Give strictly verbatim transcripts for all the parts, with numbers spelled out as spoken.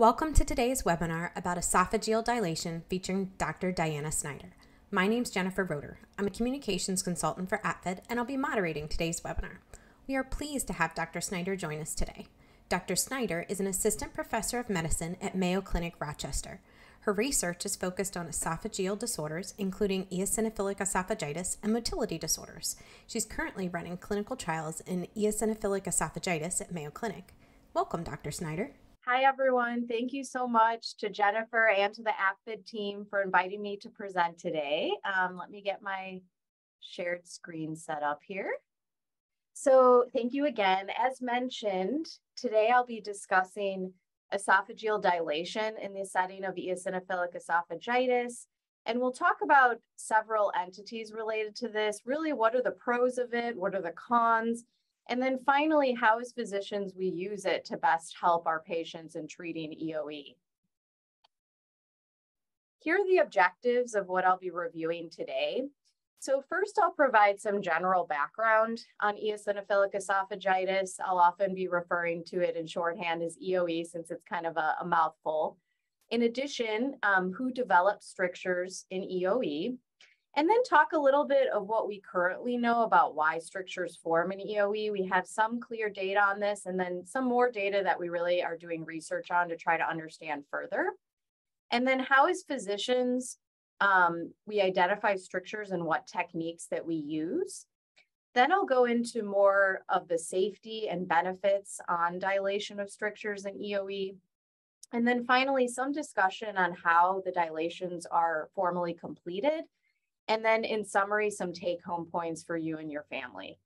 Welcome to today's webinar about esophageal dilation featuring Doctor Diana Snyder. My name's Jennifer Roeder. I'm a communications consultant for APFED, and I'll be moderating today's webinar. We are pleased to have Doctor Snyder join us today. Doctor Snyder is an assistant professor of medicine at Mayo Clinic Rochester. Her research is focused on esophageal disorders, including eosinophilic esophagitis and motility disorders. She's currently running clinical trials in eosinophilic esophagitis at Mayo Clinic. Welcome, Doctor Snyder. Hi, everyone. Thank you so much to Jennifer and to the APFED team for inviting me to present today. Um, let me get my shared screen set up here. So thank you again. As mentioned, today I'll be discussing esophageal dilation in the setting of eosinophilic esophagitis. And we'll talk about several entities related to this. Really, what are the pros of it? What are the cons? And then finally, how as physicians we use it to best help our patients in treating E O E. Here are the objectives of what I'll be reviewing today. So first, I'll provide some general background on eosinophilic esophagitis. I'll often be referring to it in shorthand as E O E since it's kind of a, a mouthful. In addition, um, who develops strictures in E O E? And then talk a little bit of what we currently know about why strictures form in E O E. We have some clear data on this and then some more data that we really are doing research on to try to understand further. And then how as physicians, Um, we identify strictures and what techniques that we use. Then I'll go into more of the safety and benefits on dilation of strictures in E O E. And then finally, some discussion on how the dilations are formally completed. And then in summary, some take-home points for you and your family.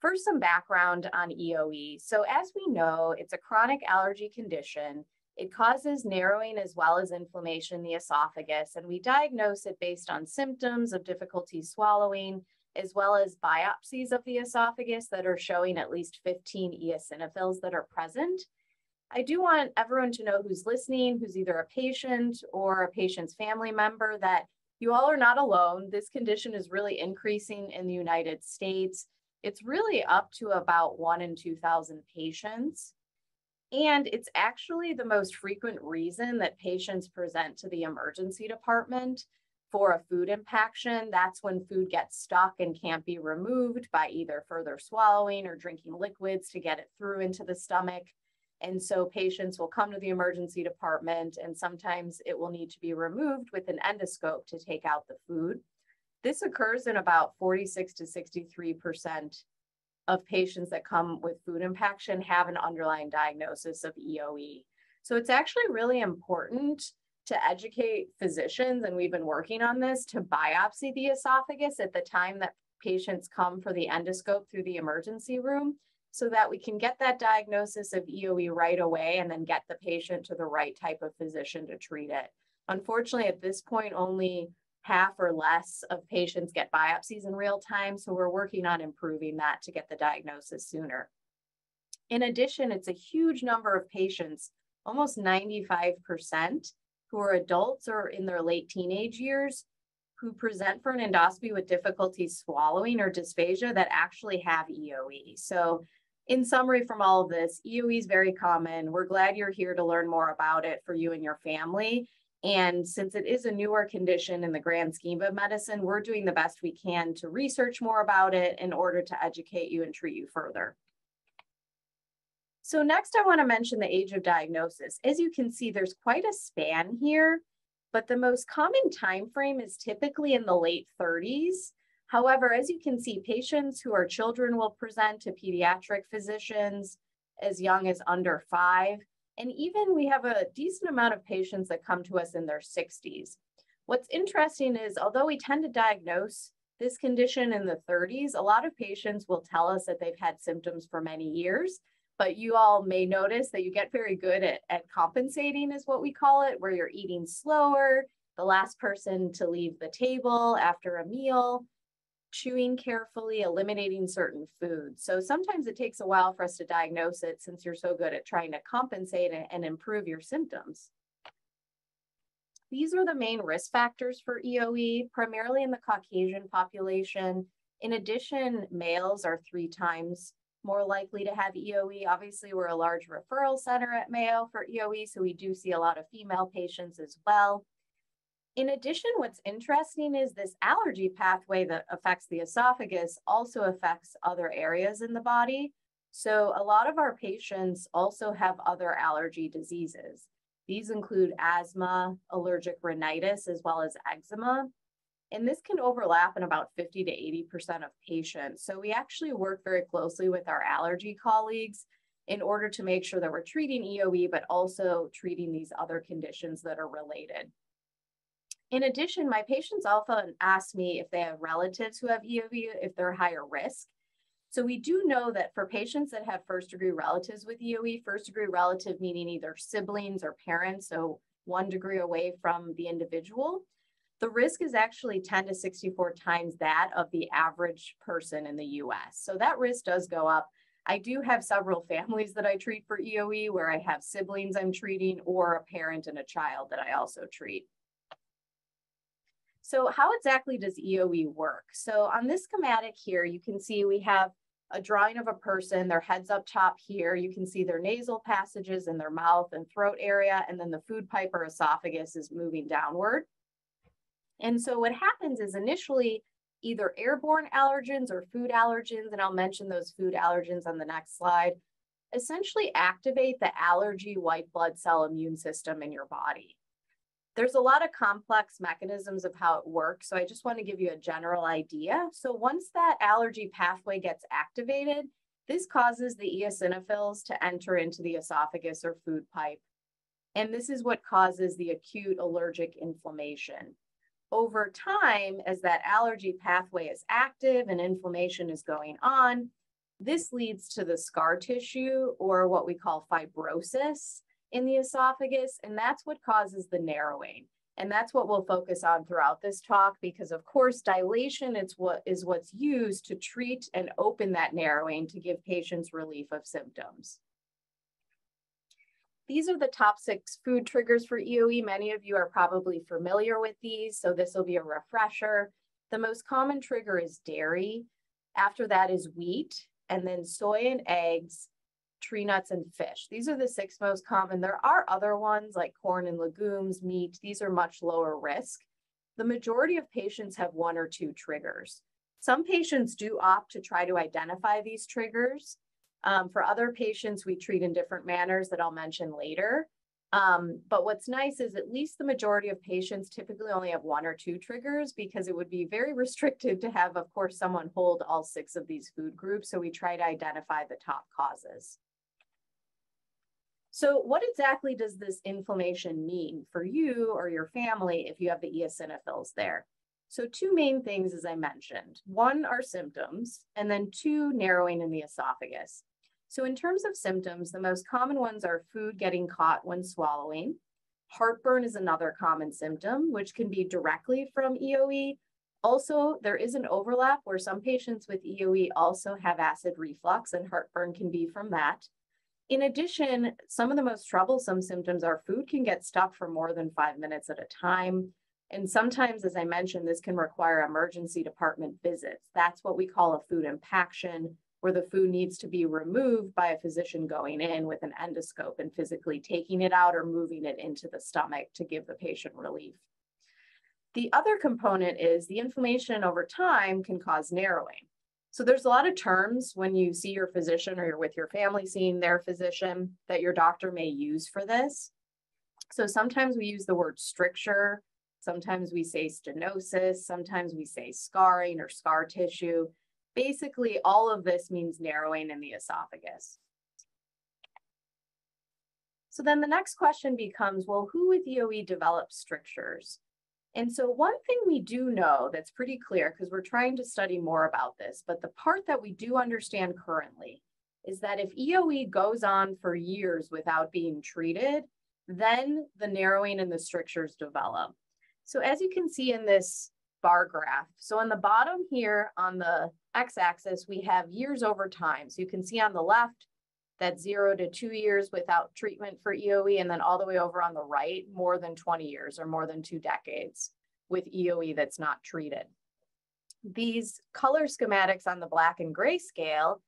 First, some background on E O E. So as we know, it's a chronic allergy condition. It causes narrowing as well as inflammation in the esophagus, and we diagnose it based on symptoms of difficulty swallowing, as well as biopsies of the esophagus that are showing at least fifteen eosinophils that are present. I do want everyone to know who's listening, who's either a patient or a patient's family member, that you all are not alone. This condition is really increasing in the United States. It's really up to about one in two thousand patients. And it's actually the most frequent reason that patients present to the emergency department for a food impaction. That's when food gets stuck and can't be removed by either further swallowing or drinking liquids to get it through into the stomach. And so patients will come to the emergency department, and sometimes it will need to be removed with an endoscope to take out the food. This occurs in about forty-six to sixty-three percent of patients that come with food impaction have an underlying diagnosis of E O E. So it's actually really important to educate physicians, and we've been working on this, to biopsy the esophagus at the time that patients come for the endoscope through the emergency room so that we can get that diagnosis of E O E right away and then get the patient to the right type of physician to treat it. Unfortunately, at this point, only half or less of patients get biopsies in real time, so we're working on improving that to get the diagnosis sooner. In addition, it's a huge number of patients, almost ninety-five percent, who are adults or in their late teenage years, who present for an endoscopy with difficulty swallowing or dysphagia that actually have E O E. So in summary from all of this, E O E is very common. We're glad you're here to learn more about it for you and your family. And since it is a newer condition in the grand scheme of medicine, we're doing the best we can to research more about it in order to educate you and treat you further. So next, I want to mention the age of diagnosis. As you can see, there's quite a span here, but the most common time frame is typically in the late thirties. However, as you can see, patients who are children will present to pediatric physicians as young as under five. And even we have a decent amount of patients that come to us in their sixties. What's interesting is, although we tend to diagnose this condition in the thirties, a lot of patients will tell us that they've had symptoms for many years, but you all may notice that you get very good at, at compensating is what we call it, where you're eating slower, the last person to leave the table after a meal, chewing carefully, eliminating certain foods. So sometimes it takes a while for us to diagnose it since you're so good at trying to compensate and improve your symptoms. These are the main risk factors for E O E, primarily in the Caucasian population. In addition, males are three times more likely to have E O E. Obviously, we're a large referral center at Mayo for E O E, so we do see a lot of female patients as well. In addition, what's interesting is this allergy pathway that affects the esophagus also affects other areas in the body. So a lot of our patients also have other allergy diseases. These include asthma, allergic rhinitis, as well as eczema. And this can overlap in about fifty to eighty percent of patients. So we actually work very closely with our allergy colleagues in order to make sure that we're treating E O E, but also treating these other conditions that are related. In addition, my patients often ask me if they have relatives who have E O E, if they're higher risk. So we do know that for patients that have first-degree relatives with E O E, first-degree relative meaning either siblings or parents, so one degree away from the individual, the risk is actually ten to sixty-four times that of the average person in the U S. So that risk does go up. I do have several families that I treat for E O E where I have siblings I'm treating or a parent and a child that I also treat. So how exactly does E O E work? So on this schematic here, you can see we have a drawing of a person, their head's up top here. You can see their nasal passages and their mouth and throat area, and then the food pipe or esophagus is moving downward. And so what happens is initially either airborne allergens or food allergens, and I'll mention those food allergens on the next slide, essentially activate the allergy white blood cell immune system in your body. There's a lot of complex mechanisms of how it works, so I just want to give you a general idea. So once that allergy pathway gets activated, this causes the eosinophils to enter into the esophagus or food pipe, and this is what causes the acute allergic inflammation. Over time, as that allergy pathway is active and inflammation is going on, this leads to the scar tissue, or what we call fibrosis, in the esophagus, and that's what causes the narrowing. And that's what we'll focus on throughout this talk, because of course, dilation is what is what's used to treat and open that narrowing to give patients relief of symptoms. These are the top six food triggers for E O E. Many of you are probably familiar with these, so this will be a refresher. The most common trigger is dairy. After that is wheat, and then soy and eggs, tree nuts and fish. These are the six most common. There are other ones like corn and legumes, meat. These are much lower risk. The majority of patients have one or two triggers. Some patients do opt to try to identify these triggers. Um, for other patients, we treat in different manners that I'll mention later. Um, but what's nice is at least the majority of patients typically only have one or two triggers, because it would be very restrictive to have, of course, someone hold all six of these food groups. So we try to identify the top causes. So what exactly does this inflammation mean for you or your family if you have the eosinophils there? So two main things, as I mentioned. One are symptoms, and then two, narrowing in the esophagus. So in terms of symptoms, the most common ones are food getting caught when swallowing. Heartburn is another common symptom, which can be directly from E O E. Also, there is an overlap where some patients with E O E also have acid reflux, and heartburn can be from that. In addition, some of the most troublesome symptoms are food can get stuck for more than five minutes at a time. And sometimes, as I mentioned, this can require emergency department visits. That's what we call a food impaction, where the food needs to be removed by a physician going in with an endoscope and physically taking it out or moving it into the stomach to give the patient relief. The other component is the inflammation over time can cause narrowing. So there's a lot of terms when you see your physician or you're with your family seeing their physician that your doctor may use for this. So sometimes we use the word stricture, sometimes we say stenosis, sometimes we say scarring or scar tissue. Basically, all of this means narrowing in the esophagus. So then the next question becomes, well, who with E O E develops strictures? And so one thing we do know that's pretty clear, because we're trying to study more about this, but the part that we do understand currently is that if E O E goes on for years without being treated, then the narrowing and the strictures develop. So as you can see in this bar graph, so on the bottom here on the x-axis, we have years over time. So you can see on the left, that's zero to two years without treatment for E O E, and then all the way over on the right, more than twenty years or more than two decades with E O E that's not treated. These color schematics on the black and gray scale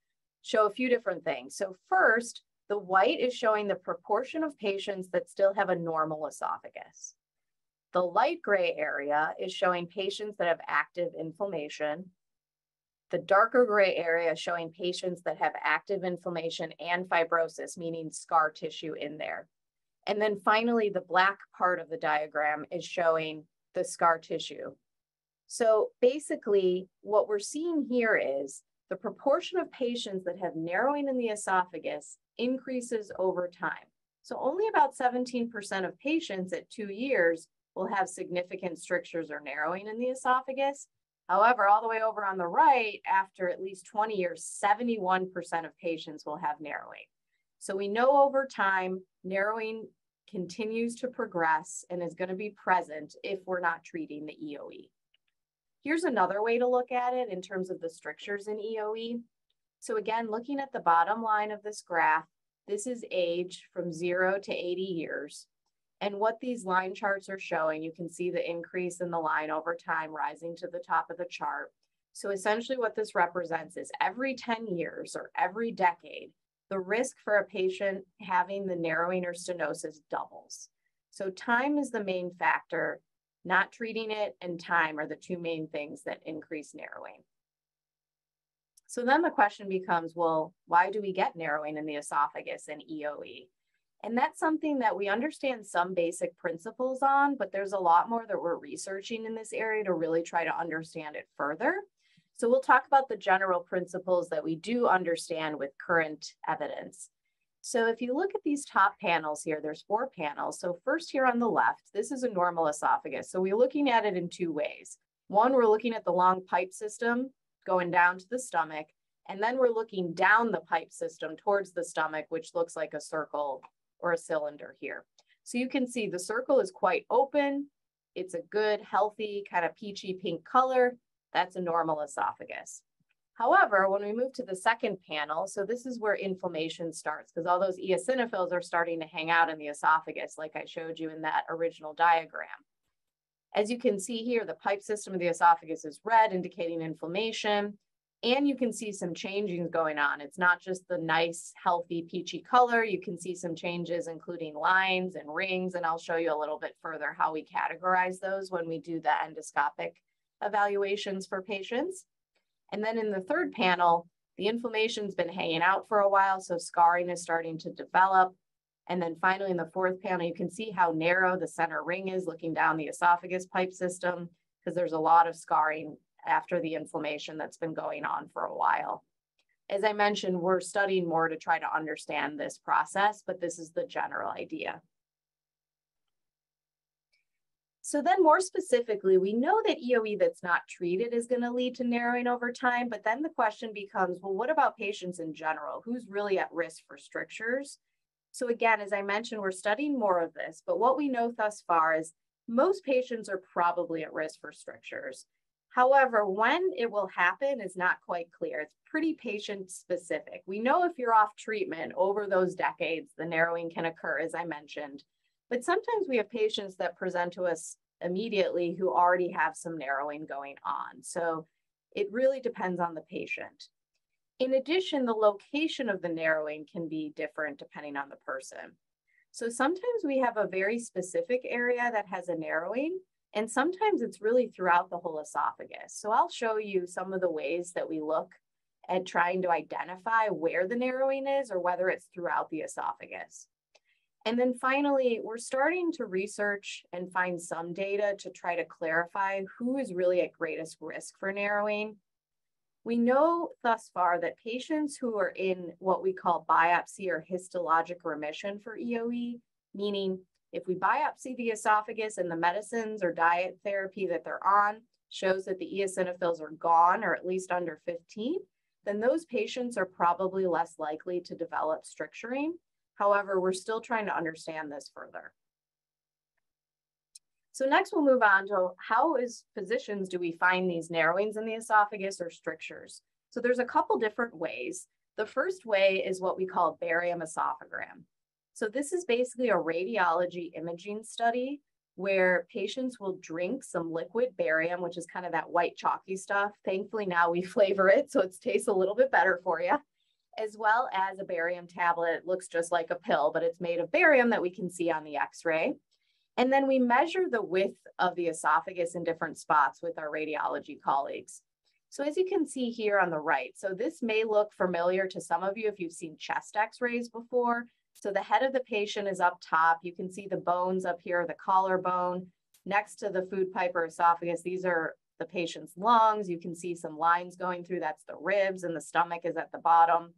show a few different things. So first, the white is showing the proportion of patients that still have a normal esophagus. The light gray area is showing patients that have active inflammation. The darker gray area is showing patients that have active inflammation and fibrosis, meaning scar tissue in there. And then finally, the black part of the diagram is showing the scar tissue. So basically, what we're seeing here is the proportion of patients that have narrowing in the esophagus increases over time. So only about seventeen percent of patients at two years will have significant strictures or narrowing in the esophagus. However, all the way over on the right, after at least twenty years, seventy-one percent of patients will have narrowing. So we know over time, narrowing continues to progress and is going to be present if we're not treating the E O E. Here's another way to look at it in terms of the strictures in E O E. So again, looking at the bottom line of this graph, this is age from zero to eighty years. And what these line charts are showing, you can see the increase in the line over time rising to the top of the chart. So essentially what this represents is every ten years or every decade, the risk for a patient having the narrowing or stenosis doubles. So time is the main factor, not treating it and time are the two main things that increase narrowing. So then the question becomes, well, why do we get narrowing in the esophagus and E O E? And that's something that we understand some basic principles on, but there's a lot more that we're researching in this area to really try to understand it further. So we'll talk about the general principles that we do understand with current evidence. So if you look at these top panels here, there's four panels. So first here on the left, this is a normal esophagus. So we're looking at it in two ways. One, we're looking at the long pipe system going down to the stomach, and then we're looking down the pipe system towards the stomach, which looks like a circle or a cylinder here. So you can see the circle is quite open. It's a good, healthy, kind of peachy pink color. That's a normal esophagus. However, when we move to the second panel, so this is where inflammation starts because all those eosinophils are starting to hang out in the esophagus like I showed you in that original diagram. As you can see here, the pipe system of the esophagus is red, indicating inflammation. And you can see some changings going on. It's not just the nice, healthy, peachy color. You can see some changes, including lines and rings. And I'll show you a little bit further how we categorize those when we do the endoscopic evaluations for patients. And then in the third panel, the inflammation's been hanging out for a while, so scarring is starting to develop. And then finally in the fourth panel, you can see how narrow the center ring is looking down the esophagus pipe system because there's a lot of scarring after the inflammation that's been going on for a while. As I mentioned, we're studying more to try to understand this process, but this is the general idea. So then more specifically, we know that E O E that's not treated is going to lead to narrowing over time, but then the question becomes, well, what about patients in general? Who's really at risk for strictures? So again, as I mentioned, we're studying more of this, but what we know thus far is most patients are probably at risk for strictures. However, when it will happen is not quite clear. It's pretty patient specific. We know if you're off treatment over those decades, the narrowing can occur, as I mentioned. But sometimes we have patients that present to us immediately who already have some narrowing going on. So it really depends on the patient. In addition, the location of the narrowing can be different depending on the person. So sometimes we have a very specific area that has a narrowing, and sometimes it's really throughout the whole esophagus. So I'll show you some of the ways that we look at trying to identify where the narrowing is or whether it's throughout the esophagus. And then finally, we're starting to research and find some data to try to clarify who is really at greatest risk for narrowing. We know thus far that patients who are in what we call biopsy or histologic remission for E O E, meaning if we biopsy the esophagus and the medicines or diet therapy that they're on shows that the eosinophils are gone or at least under fifteen, then those patients are probably less likely to develop stricturing. However, we're still trying to understand this further. So next we'll move on to how as physicians do we find these narrowings in the esophagus or strictures? So there's a couple different ways. The first way is what we call barium esophagram. So this is basically a radiology imaging study where patients will drink some liquid barium, which is kind of that white chalky stuff. Thankfully now we flavor it, so it tastes a little bit better for you. as well as a barium tablet. It looks just like a pill, but it's made of barium that we can see on the x-ray. And then we measure the width of the esophagus in different spots with our radiology colleagues. So as you can see here on the right, so this may look familiar to some of you if you've seen chest x-rays before. So the head of the patient is up top. You can see the bones up here, the collarbone. Next to the food pipe or esophagus, these are the patient's lungs. You can see some lines going through. That's the ribs, and the stomach is at the bottom.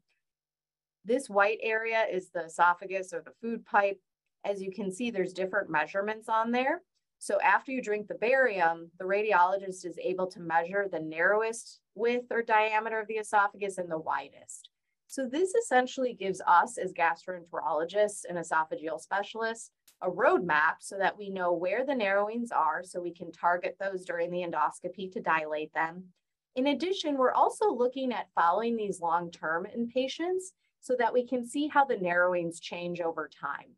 This white area is the esophagus or the food pipe. As you can see, there's different measurements on there. So after you drink the barium, the radiologist is able to measure the narrowest width or diameter of the esophagus and the widest. So this essentially gives us as gastroenterologists and esophageal specialists a roadmap so that we know where the narrowings are so we can target those during the endoscopy to dilate them. In addition, we're also looking at following these long-term in patients so that we can see how the narrowings change over time.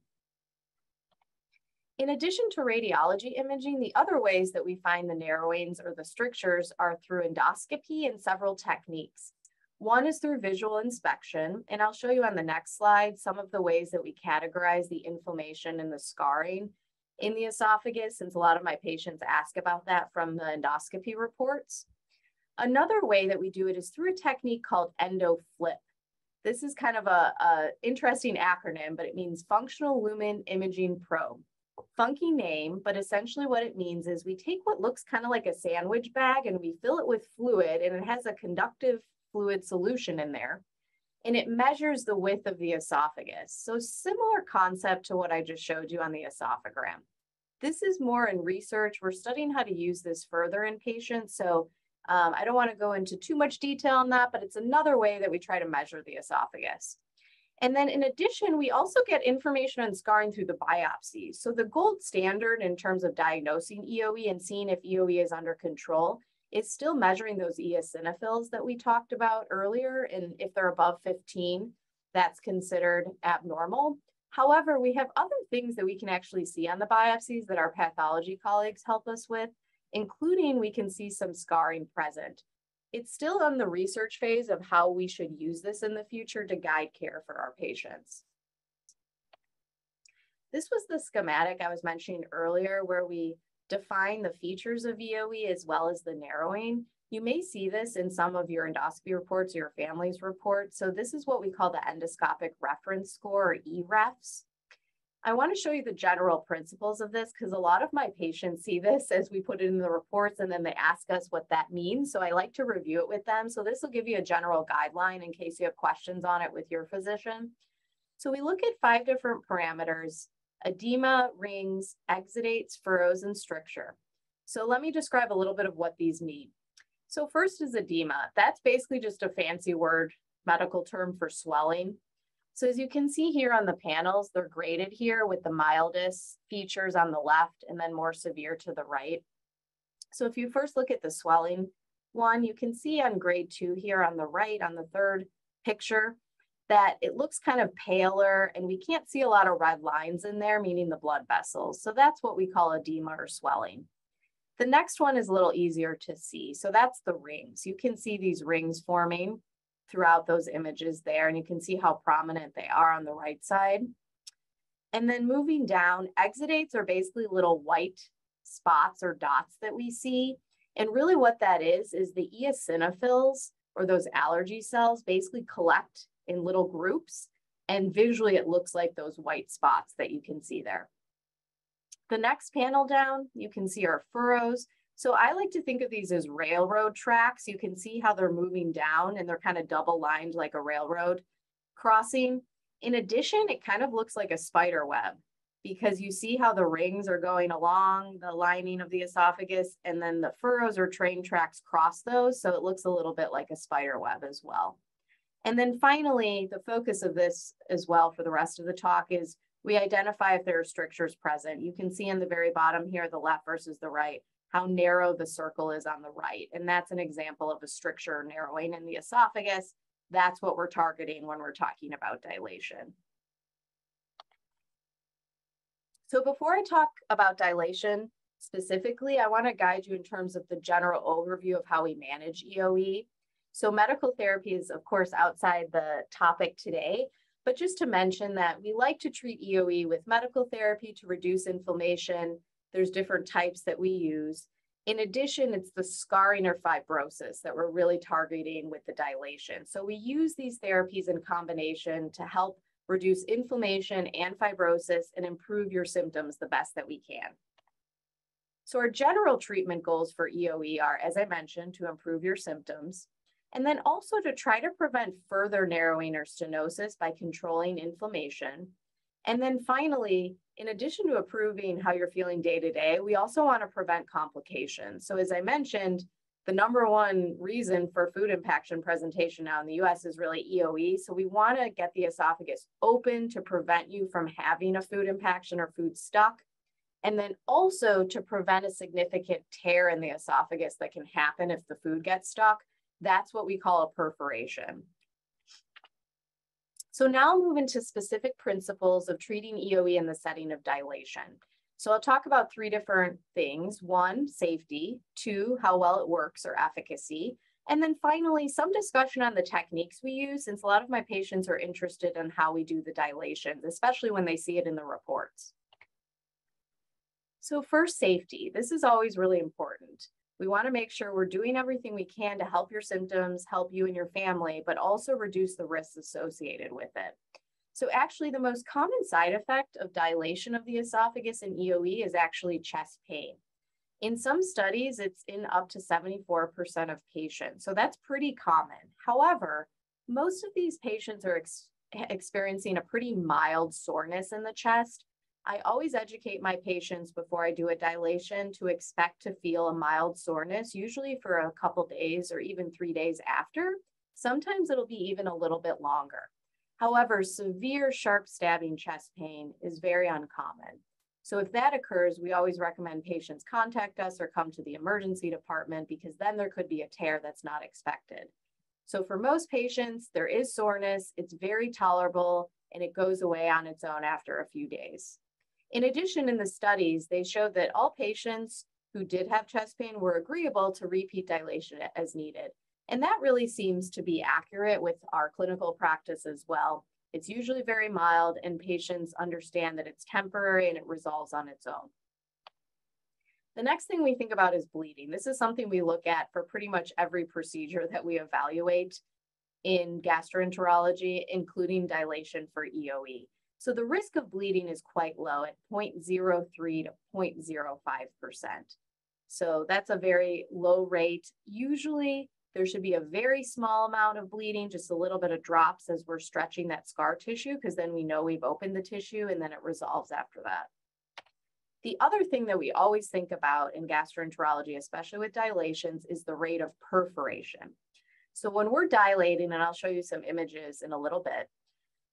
In addition to radiology imaging, the other ways that we find the narrowings or the strictures are through endoscopy and several techniques. One is through visual inspection, and I'll show you on the next slide some of the ways that we categorize the inflammation and the scarring in the esophagus, since a lot of my patients ask about that from the endoscopy reports. Another way that we do it is through a technique called EndoFLIP. This is kind of a, a interesting acronym, but it means Functional Lumen Imaging Probe. Funky name, but essentially what it means is we take what looks kind of like a sandwich bag and we fill it with fluid, and it has a conductive fluid solution in there, and it measures the width of the esophagus. So similar concept to what I just showed you on the esophagram. This is more in research. We're studying how to use this further in patients. So um, I don't want to go into too much detail on that, but it's another way that we try to measure the esophagus. And then in addition, we also get information on scarring through the biopsy. So the gold standard in terms of diagnosing E O E and seeing if E O E is under control is still measuring those eosinophils that we talked about earlier. And if they're above fifteen, that's considered abnormal. However, we have other things that we can actually see on the biopsies that our pathology colleagues help us with, including we can see some scarring present. It's still in the research phase of how we should use this in the future to guide care for our patients. This was the schematic I was mentioning earlier where we define the features of E O E as well as the narrowing. You may see this in some of your endoscopy reports or your family's reports. So this is what we call the endoscopic reference score, or E R E F S. I want to show you the general principles of this because a lot of my patients see this as we put it in the reports and then they ask us what that means. So I like to review it with them. So this will give you a general guideline in case you have questions on it with your physician. So we look at five different parameters: edema, rings, exudates, furrows, and stricture. So let me describe a little bit of what these mean. So first is edema. That's basically just a fancy word, medical term for swelling. So as you can see here on the panels, they're graded here with the mildest features on the left and then more severe to the right. So if you first look at the swelling one, you can see on grade two here on the right, on the third picture, that it looks kind of paler and we can't see a lot of red lines in there, meaning the blood vessels. So that's what we call edema or swelling. The next one is a little easier to see. So that's the rings. You can see these rings forming throughout those images there, and you can see how prominent they are on the right side. And then moving down, exudates are basically little white spots or dots that we see. And really what that is, is the eosinophils or those allergy cells basically collect in little groups, and visually it looks like those white spots that you can see there. The next panel down, you can see our furrows. So I like to think of these as railroad tracks. You can see how they're moving down and they're kind of double lined like a railroad crossing. In addition, it kind of looks like a spider web because you see how the rings are going along the lining of the esophagus, and then the furrows or train tracks cross those. So it looks a little bit like a spider web as well. And then finally, the focus of this as well for the rest of the talk is we identify if there are strictures present. You can see in the very bottom here, the left versus the right, how narrow the circle is on the right. And that's an example of a stricture narrowing in the esophagus. That's what we're targeting when we're talking about dilation. So before I talk about dilation specifically, I want to guide you in terms of the general overview of how we manage E O E. So medical therapy is, of course, outside the topic today, but just to mention that we like to treat E O E with medical therapy to reduce inflammation. There's different types that we use. In addition, it's the scarring or fibrosis that we're really targeting with the dilation. So we use these therapies in combination to help reduce inflammation and fibrosis and improve your symptoms the best that we can. So our general treatment goals for E O E are, as I mentioned, to improve your symptoms, and then also to try to prevent further narrowing or stenosis by controlling inflammation. And then finally, in addition to improving how you're feeling day to day, we also want to prevent complications. So as I mentioned, the number one reason for food impaction presentation now in the U S is really E O E. So we want to get the esophagus open to prevent you from having a food impaction or food stuck, and then also to prevent a significant tear in the esophagus that can happen if the food gets stuck. That's what we call a perforation. So now move into specific principles of treating E O E in the setting of dilation. So I'll talk about three different things. One, safety. Two, how well it works or efficacy. And then finally, some discussion on the techniques we use, since a lot of my patients are interested in how we do the dilations, especially when they see it in the reports. So first, safety. This is always really important. We want to make sure we're doing everything we can to help your symptoms, help you and your family, but also reduce the risks associated with it. So actually, the most common side effect of dilation of the esophagus in E O E is actually chest pain. In some studies, it's in up to seventy-four percent of patients. So that's pretty common. However, most of these patients are ex- experiencing a pretty mild soreness in the chest. I always educate my patients before I do a dilation to expect to feel a mild soreness, usually for a couple days or even three days after. Sometimes it'll be even a little bit longer. However, severe sharp stabbing chest pain is very uncommon. So if that occurs, we always recommend patients contact us or come to the emergency department, because then there could be a tear that's not expected. So for most patients, there is soreness, it's very tolerable, and it goes away on its own after a few days. In addition, in the studies, they showed that all patients who did have chest pain were agreeable to repeat dilation as needed. And that really seems to be accurate with our clinical practice as well. It's usually very mild, and patients understand that it's temporary and it resolves on its own. The next thing we think about is bleeding. This is something we look at for pretty much every procedure that we evaluate in gastroenterology, including dilation for E O E. So the risk of bleeding is quite low at zero point zero three to zero point zero five percent. So that's a very low rate. Usually there should be a very small amount of bleeding, just a little bit of drops as we're stretching that scar tissue, because then we know we've opened the tissue and then it resolves after that. The other thing that we always think about in gastroenterology, especially with dilations, is the rate of perforation. So when we're dilating, and I'll show you some images in a little bit,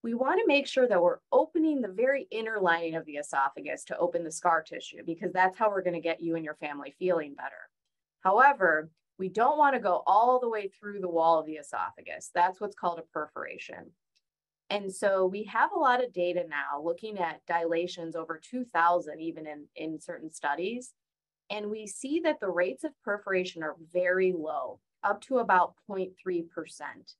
we want to make sure that we're opening the very inner lining of the esophagus to open the scar tissue, because that's how we're going to get you and your family feeling better. However, we don't want to go all the way through the wall of the esophagus. That's what's called a perforation. And so we have a lot of data now looking at dilations over two thousand, even in, in certain studies. And we see that the rates of perforation are very low, up to about zero point three percent.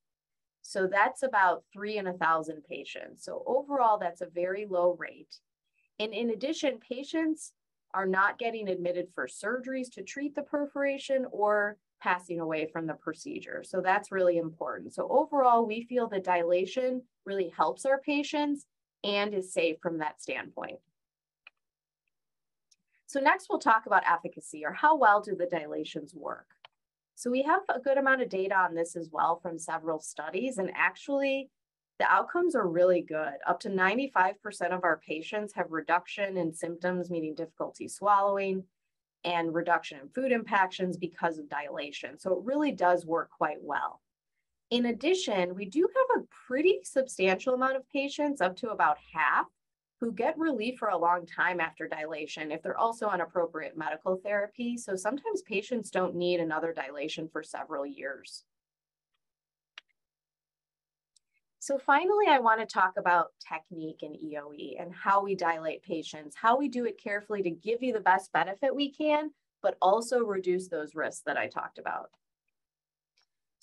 So that's about three in a thousand patients. So overall, that's a very low rate. And in addition, patients are not getting admitted for surgeries to treat the perforation or passing away from the procedure. So that's really important. So overall, we feel the dilation really helps our patients and is safe from that standpoint. So next we'll talk about efficacy, or how well do the dilations work? So we have a good amount of data on this as well from several studies, and actually the outcomes are really good. Up to ninety-five percent of our patients have reduction in symptoms, meaning difficulty swallowing, and reduction in food impactions because of dilation. So it really does work quite well. In addition, we do have a pretty substantial amount of patients, up to about half, who get relief for a long time after dilation if they're also on appropriate medical therapy. So sometimes patients don't need another dilation for several years. So finally, I want to talk about technique in E O E and how we dilate patients, how we do it carefully to give you the best benefit we can, but also reduce those risks that I talked about.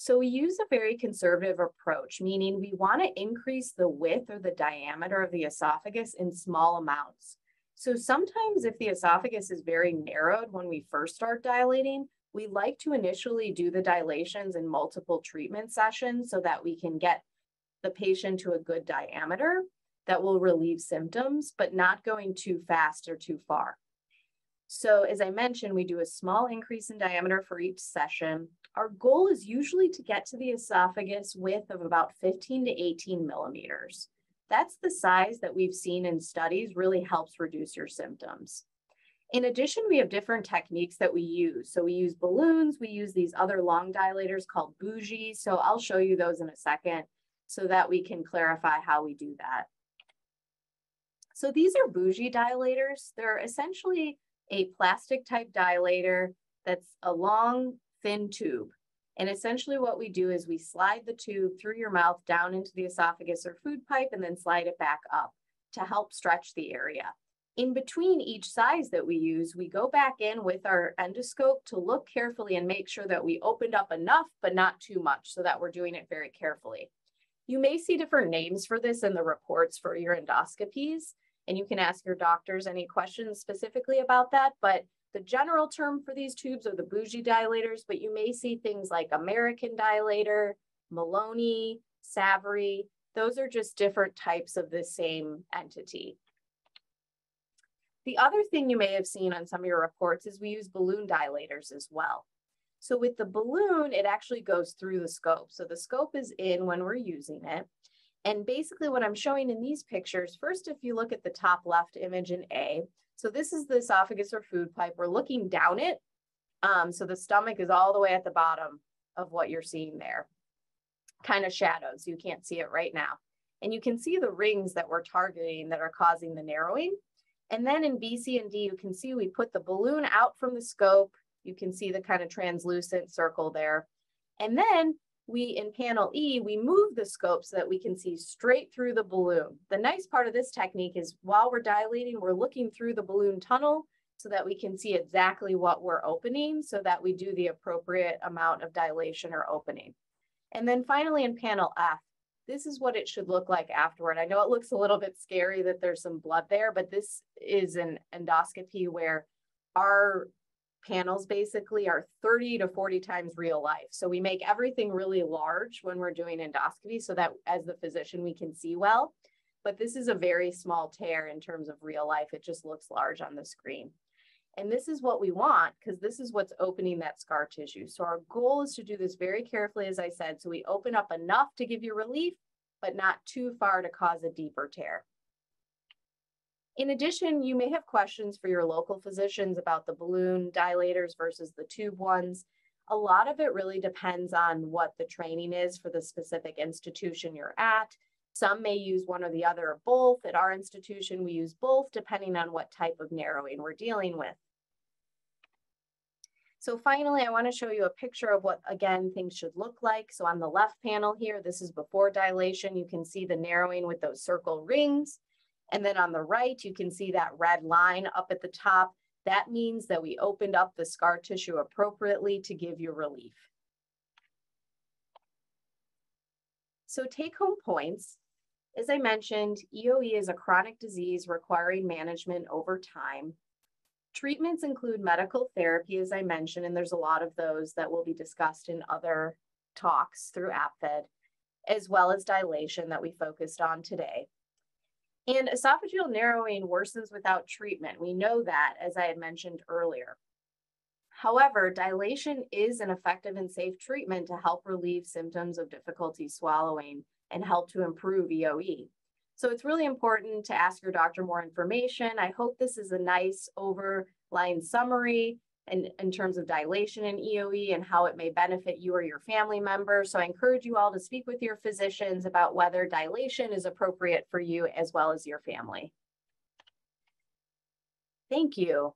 So we use a very conservative approach, meaning we want to increase the width or the diameter of the esophagus in small amounts. So sometimes if the esophagus is very narrowed when we first start dilating, we like to initially do the dilations in multiple treatment sessions so that we can get the patient to a good diameter that will relieve symptoms, but not going too fast or too far. So as I mentioned, we do a small increase in diameter for each session. Our goal is usually to get to the esophagus width of about fifteen to eighteen millimeters. That's the size that we've seen in studies really helps reduce your symptoms. In addition, we have different techniques that we use. So we use balloons, we use these other long dilators called bougies. So I'll show you those in a second so that we can clarify how we do that. So these are bougie dilators. They're essentially a plastic type dilator that's a long, thin tube. And essentially what we do is we slide the tube through your mouth down into the esophagus or food pipe and then slide it back up to help stretch the area. In between each size that we use, we go back in with our endoscope to look carefully and make sure that we opened up enough, but not too much, so that we're doing it very carefully. You may see different names for this in the reports for your endoscopies, and you can ask your doctors any questions specifically about that, but the general term for these tubes are the bougie dilators, but you may see things like American dilator, Maloney, Savory. Those are just different types of the same entity. The other thing you may have seen on some of your reports is we use balloon dilators as well. So with the balloon, it actually goes through the scope. So the scope is in when we're using it. And basically what I'm showing in these pictures, first, if you look at the top left image in A, so this is the esophagus or food pipe. We're looking down it. Um, so the stomach is all the way at the bottom of what you're seeing there. Kind of shadows, you can't see it right now. And you can see the rings that we're targeting that are causing the narrowing. And then in B, C, and D, you can see we put the balloon out from the scope. You can see the kind of translucent circle there. And then we, in panel E, we move the scope so that we can see straight through the balloon. The nice part of this technique is while we're dilating, we're looking through the balloon tunnel so that we can see exactly what we're opening so that we do the appropriate amount of dilation or opening. And then finally in panel F, this is what it should look like afterward. I know it looks a little bit scary that there's some blood there, but this is an endoscopy where our panels basically are thirty to forty times real life. So we make everything really large when we're doing endoscopy so that as the physician, we can see well, but this is a very small tear in terms of real life. It just looks large on the screen. And this is what we want because this is what's opening that scar tissue. So our goal is to do this very carefully, as I said, so we open up enough to give you relief, but not too far to cause a deeper tear. In addition, you may have questions for your local physicians about the balloon dilators versus the tube ones. A lot of it really depends on what the training is for the specific institution you're at. Some may use one or the other or both. At our institution, we use both depending on what type of narrowing we're dealing with. So finally, I want to show you a picture of what, again, things should look like. So on the left panel here, this is before dilation. You can see the narrowing with those circle rings. And then on the right, you can see that red line up at the top. That means that we opened up the scar tissue appropriately to give you relief. So take-home points. As I mentioned, E O E is a chronic disease requiring management over time. Treatments include medical therapy, as I mentioned, and there's a lot of those that will be discussed in other talks through APFED, as well as dilation that we focused on today. And esophageal narrowing worsens without treatment. We know that, as I had mentioned earlier. However, dilation is an effective and safe treatment to help relieve symptoms of difficulty swallowing and help to improve E O E. So it's really important to ask your doctor more information. I hope this is a nice overline summary in, in terms of dilation and E O E and how it may benefit you or your family member. So I encourage you all to speak with your physicians about whether dilation is appropriate for you as well as your family. Thank you.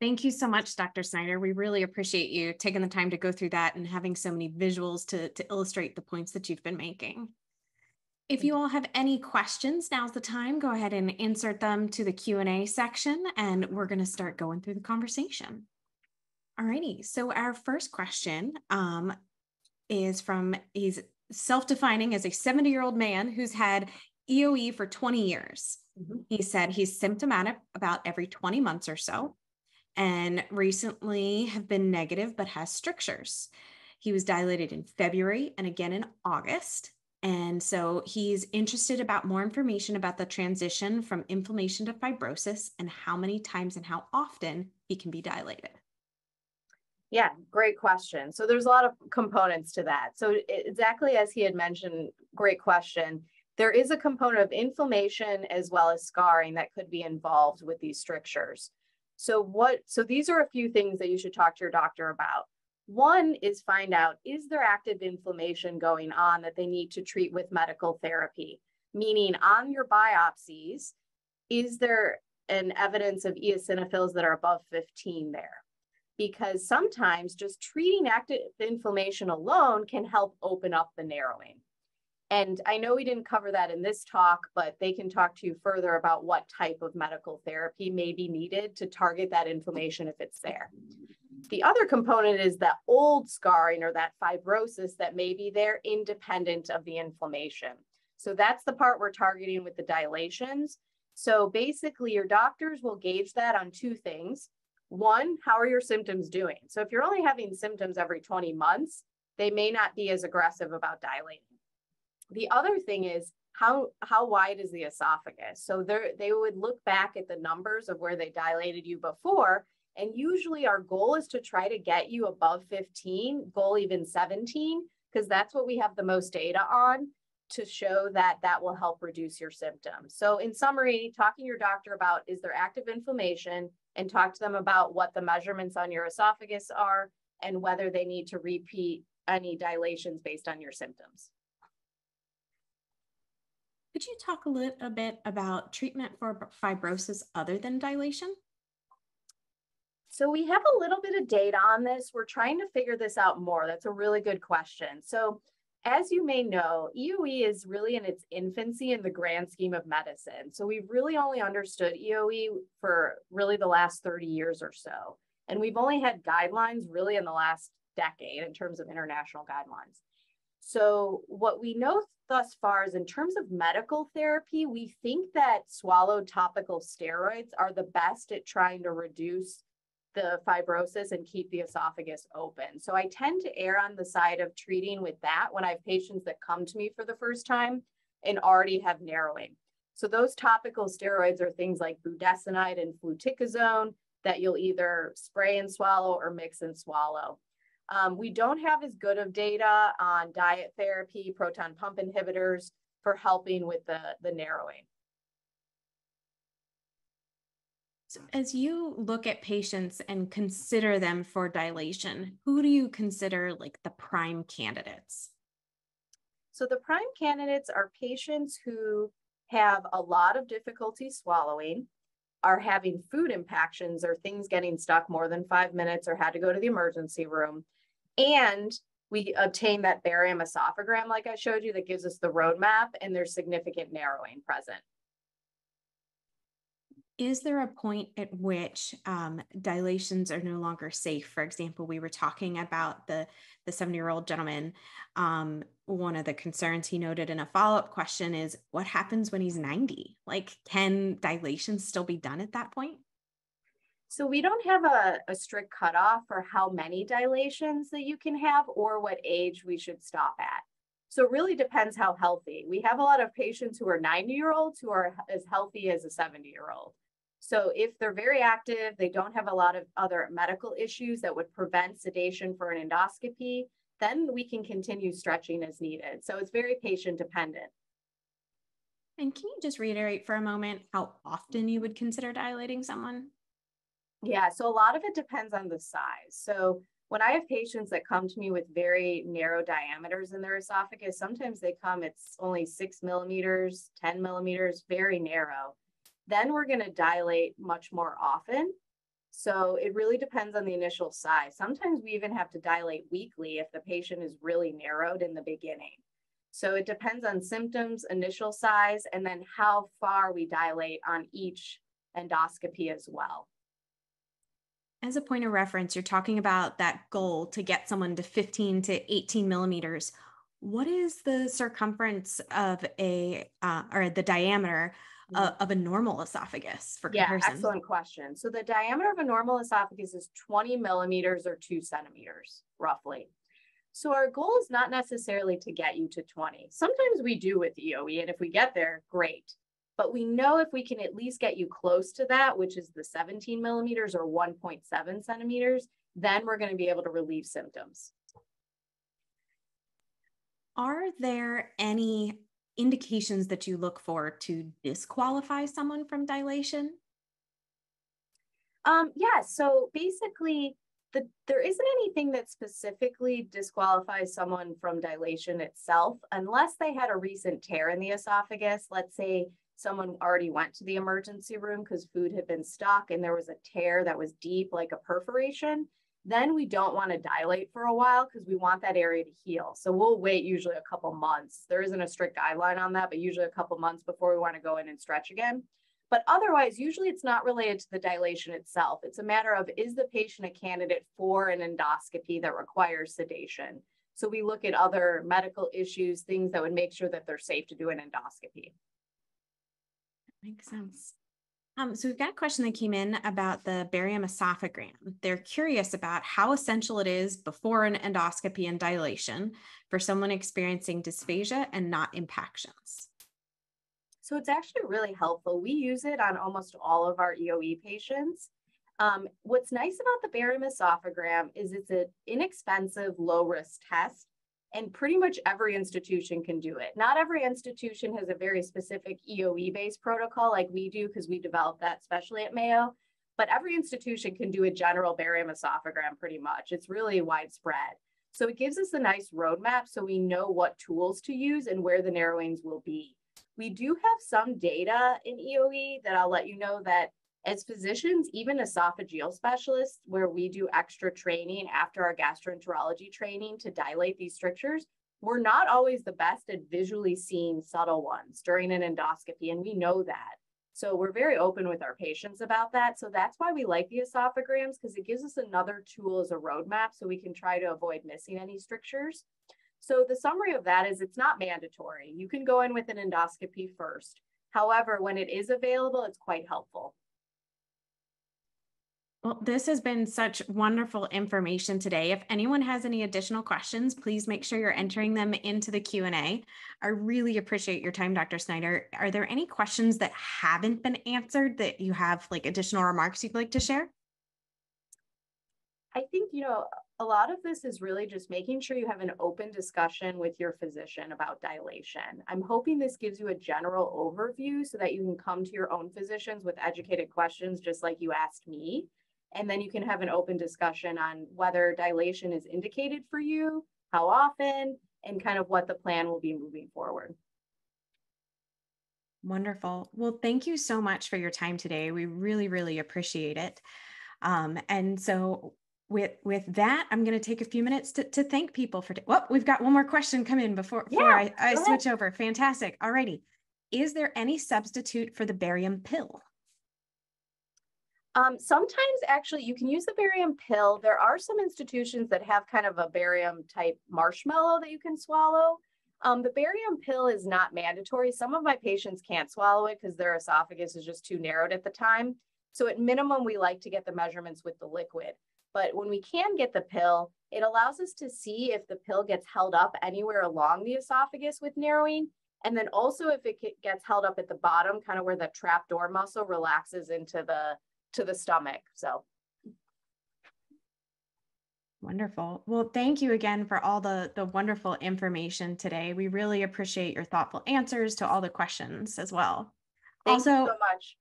Thank you so much, Doctor Snyder. We really appreciate you taking the time to go through that and having so many visuals to, to illustrate the points that you've been making. If you all have any questions, now's the time. Go ahead and insert them to the Q and A section, and we're going to start going through the conversation. All righty. So our first question um, is from, he's self-defining as a seventy-year-old man who's had E O E for twenty years. Mm-hmm. He said he's symptomatic about every twenty months or so, and recently have been negative, but has strictures. He was dilated in February and again in August. And so he's interested about more information about the transition from inflammation to fibrosis and how many times and how often he can be dilated. Yeah, great question. So there's a lot of components to that. So exactly as he had mentioned, great question. There is a component of inflammation as well as scarring that could be involved with these strictures. So what, so these are a few things that you should talk to your doctor about. One is find out, is there active inflammation going on that they need to treat with medical therapy? Meaning on your biopsies, is there an evidence of eosinophils that are above fifteen there? Because sometimes just treating active inflammation alone can help open up the narrowing. And I know we didn't cover that in this talk, but they can talk to you further about what type of medical therapy may be needed to target that inflammation if it's there. The other component is that old scarring or that fibrosis that may be there independent of the inflammation. So that's the part we're targeting with the dilations. So basically your doctors will gauge that on two things. One, how are your symptoms doing? So if you're only having symptoms every twenty months, they may not be as aggressive about dilating. The other thing is how, how wide is the esophagus? So there, they would look back at the numbers of where they dilated you before. And usually our goal is to try to get you above fifteen, goal even seventeen, because that's what we have the most data on to show that that will help reduce your symptoms. So in summary, talking to your doctor about, is there active inflammation, and talk to them about what the measurements on your esophagus are and whether they need to repeat any dilations based on your symptoms. Could you talk a little bit about treatment for fibrosis other than dilation? So we have a little bit of data on this. We're trying to figure this out more. That's a really good question. So as you may know, E O E is really in its infancy in the grand scheme of medicine. So we've really only understood E O E for really the last thirty years or so. And we've only had guidelines really in the last decade in terms of international guidelines. So what we know thus far is in terms of medical therapy, we think that swallowed topical steroids are the best at trying to reduce the fibrosis and keep the esophagus open. So I tend to err on the side of treating with that when I have patients that come to me for the first time and already have narrowing. So those topical steroids are things like budesonide and fluticasone that you'll either spray and swallow or mix and swallow. Um, we don't have as good of data on diet therapy, proton pump inhibitors for helping with the, the narrowing. So as you look at patients and consider them for dilation, who do you consider like the prime candidates? So the prime candidates are patients who have a lot of difficulty swallowing, are having food impactions or things getting stuck more than five minutes or had to go to the emergency room. And we obtain that barium esophagram, like I showed you, that gives us the roadmap, and there's significant narrowing present. Is there a point at which um, dilations are no longer safe? For example, we were talking about the, the seventy-year-old gentleman. Um, one of the concerns he noted in a follow-up question is, what happens when he's ninety? Like, can dilations still be done at that point? So we don't have a, a strict cutoff for how many dilations that you can have or what age we should stop at. So it really depends how healthy. We have a lot of patients who are ninety-year-olds who are as healthy as a seventy-year-old. So if they're very active, they don't have a lot of other medical issues that would prevent sedation for an endoscopy, then we can continue stretching as needed. So it's very patient dependent. And can you just reiterate for a moment how often you would consider dilating someone? Yeah, so a lot of it depends on the size. So when I have patients that come to me with very narrow diameters in their esophagus, sometimes they come, it's only six millimeters, ten millimeters, very narrow. Then we're going to dilate much more often. So it really depends on the initial size. Sometimes we even have to dilate weekly if the patient is really narrowed in the beginning. So it depends on symptoms, initial size, and then how far we dilate on each endoscopy as well. As a point of reference, you're talking about that goal to get someone to fifteen to eighteen millimeters. What is the circumference of a, uh, or the diameter uh, of a normal esophagus for comparison? Yeah, excellent question. So the diameter of a normal esophagus is twenty millimeters or two centimeters, roughly. So our goal is not necessarily to get you to twenty. Sometimes we do with E O E, and if we get there, great. But we know if we can at least get you close to that, which is the seventeen millimeters or one point seven centimeters, then we're going to be able to relieve symptoms. Are there any indications that you look for to disqualify someone from dilation? Um, yeah, so basically, the, there isn't anything that specifically disqualifies someone from dilation itself, unless they had a recent tear in the esophagus. Let's say someone already went to the emergency room because food had been stuck and there was a tear that was deep, like a perforation. Then we don't want to dilate for a while because we want that area to heal. So we'll wait usually a couple months. There isn't a strict guideline on that, but usually a couple months before we want to go in and stretch again. But otherwise, usually it's not related to the dilation itself. It's a matter of, is the patient a candidate for an endoscopy that requires sedation? So we look at other medical issues, things that would make sure that they're safe to do an endoscopy. Makes sense. Um, so we've got a question that came in about the barium esophagram. They're curious about how essential it is before an endoscopy and dilation for someone experiencing dysphagia and not impactions. So it's actually really helpful. We use it on almost all of our E O E patients. Um, what's nice about the barium esophagram is it's an inexpensive, low-risk test, and pretty much every institution can do it. Not every institution has a very specific E O E-based protocol like we do, because we developed that especially at Mayo, but every institution can do a general barium esophagram pretty much. It's really widespread. So it gives us a nice roadmap so we know what tools to use and where the narrowings will be. We do have some data in E O E that I'll let you know that as physicians, even esophageal specialists, where we do extra training after our gastroenterology training to dilate these strictures, we're not always the best at visually seeing subtle ones during an endoscopy, and we know that. So we're very open with our patients about that. So that's why we like the esophagrams, because it gives us another tool as a roadmap so we can try to avoid missing any strictures. So the summary of that is it's not mandatory. You can go in with an endoscopy first. However, when it is available, it's quite helpful. Well, this has been such wonderful information today. If anyone has any additional questions, please make sure you're entering them into the Q and A. I really appreciate your time, Doctor Snyder. Are there any questions that haven't been answered that you have, like, additional remarks you'd like to share? I think, you know, a lot of this is really just making sure you have an open discussion with your physician about dilation. I'm hoping this gives you a general overview so that you can come to your own physicians with educated questions, just like you asked me. And then you can have an open discussion on whether dilation is indicated for you, how often, and kind of what the plan will be moving forward. Wonderful. Well, thank you so much for your time today. We really, really appreciate it. Um, and so with, with that, I'm going to take a few minutes to, to thank people for, well, we've got one more question come in before, yeah, before I, I switch over. Fantastic. Alrighty. Is there any substitute for the barium pill? Um, sometimes actually you can use the barium pill. There are some institutions that have kind of a barium type marshmallow that you can swallow. Um, the barium pill is not mandatory. Some of my patients can't swallow it because their esophagus is just too narrowed at the time. So at minimum, we like to get the measurements with the liquid. But when we can get the pill, it allows us to see if the pill gets held up anywhere along the esophagus with narrowing. And then also if it gets held up at the bottom, kind of where the trapdoor muscle relaxes into the to the stomach. So wonderful. Well, thank you again for all the, the wonderful information today. We really appreciate your thoughtful answers to all the questions as well. Thank you so much.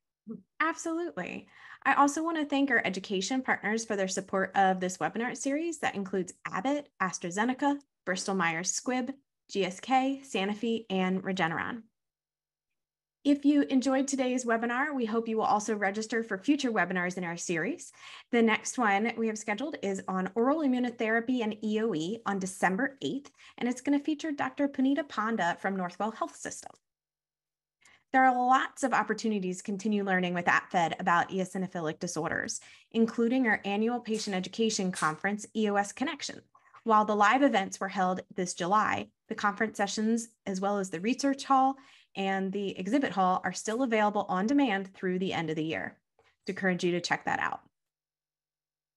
Absolutely. I also want to thank our education partners for their support of this webinar series that includes Abbott, AstraZeneca, Bristol Myers Squibb, G S K, Sanofi, and Regeneron. If you enjoyed today's webinar, we hope you will also register for future webinars in our series. The next one we have scheduled is on oral immunotherapy and E O E on December eighth, and it's going to feature Doctor Punita Ponda from Northwell Health System. There are lots of opportunities to continue learning with APFED about eosinophilic disorders, including our annual patient education conference, E O S Connections. While the live events were held this July, the conference sessions, as well as the research hall and the exhibit hall, are still available on demand through the end of the year. I'd encourage you to check that out.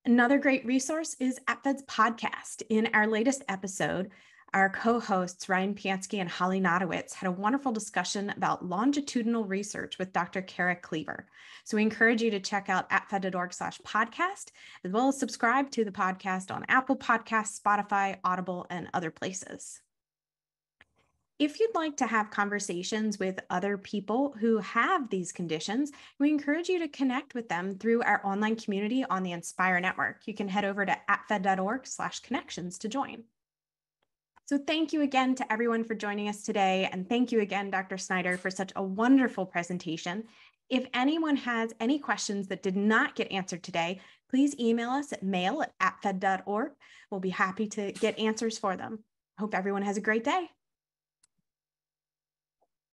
Another great resource is APFED's podcast. In our latest episode, our co-hosts Ryan Piansky and Holly Notowitz had a wonderful discussion about longitudinal research with Doctor Kara Cleaver. So we encourage you to check out apfed dot org slash podcast, as well as subscribe to the podcast on Apple Podcasts, Spotify, Audible, and other places. If you'd like to have conversations with other people who have these conditions, we encourage you to connect with them through our online community on the Inspire Network. You can head over to apfed dot org slash connections to join. So thank you again to everyone for joining us today. And thank you again, Doctor Snyder, for such a wonderful presentation. If anyone has any questions that did not get answered today, please email us at mail at apfed dot org. We'll be happy to get answers for them. Hope everyone has a great day.